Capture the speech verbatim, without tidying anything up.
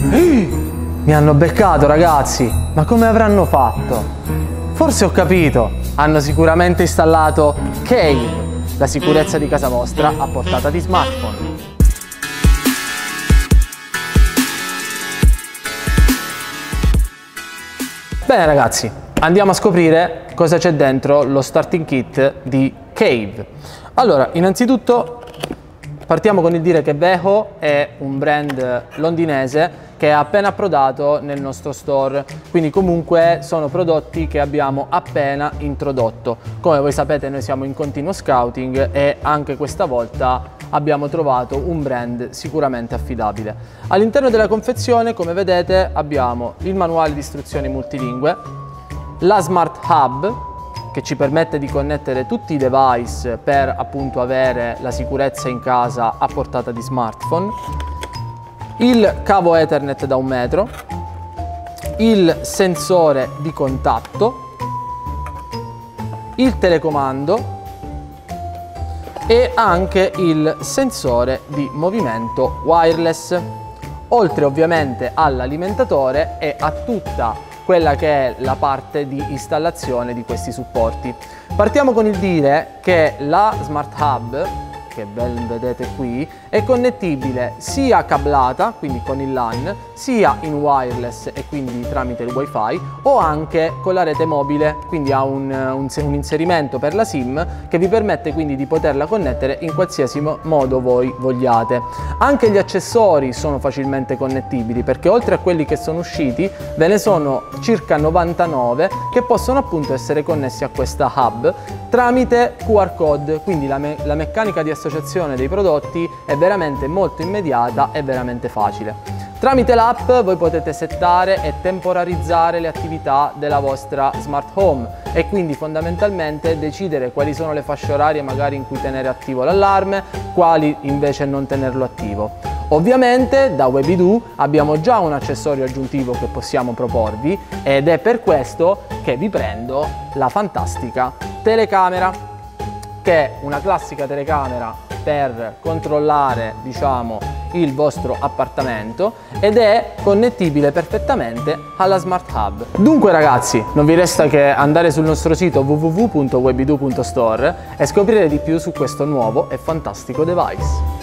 Mi hanno beccato, ragazzi, ma come avranno fatto? Forse ho capito, hanno sicuramente installato CAVE, la sicurezza di casa vostra a portata di smartphone. Bene ragazzi, andiamo a scoprire cosa c'è dentro lo starting kit di CAVE. Allora, innanzitutto partiamo con il dire che Veho è un brand londinese che è appena approdato nel nostro store, quindi comunque sono prodotti che abbiamo appena introdotto. Come voi sapete, noi siamo in continuo scouting e anche questa volta abbiamo trovato un brand sicuramente affidabile. All'interno della confezione, come vedete, abbiamo il manuale di istruzioni multilingue, la Smart Hub, che ci permette di connettere tutti i device per appunto avere la sicurezza in casa a portata di smartphone, il cavo Ethernet da un metro, il sensore di contatto, il telecomando e anche il sensore di movimento wireless, oltre ovviamente all'alimentatore e a tutta quella che è la parte di installazione di questi supporti. Partiamo con il dire che la Smart Hub, che ben vedete qui, è connettibile sia cablata, quindi con il LAN, sia in wireless e quindi tramite il wifi, o anche con la rete mobile, quindi ha un, un, un inserimento per la SIM che vi permette quindi di poterla connettere in qualsiasi modo voi vogliate. Anche gli accessori sono facilmente connettibili, perché oltre a quelli che sono usciti ve ne sono circa novantanove che possono appunto essere connessi a questa hub tramite Q R code, quindi la, me la meccanica di associazione dei prodotti è veramente molto immediata e veramente facile. Tramite l'app voi potete settare e temporalizzare le attività della vostra smart home e quindi fondamentalmente decidere quali sono le fasce orarie magari in cui tenere attivo l'allarme, quali invece non tenerlo attivo. Ovviamente da Webidoo abbiamo già un accessorio aggiuntivo che possiamo proporvi ed è per questo che vi prendo la fantastica telecamera, che è una classica telecamera per controllare, diciamo, il vostro appartamento ed è connettibile perfettamente alla Smart Hub. Dunque ragazzi, non vi resta che andare sul nostro sito www punto webidoo punto store e scoprire di più su questo nuovo e fantastico device.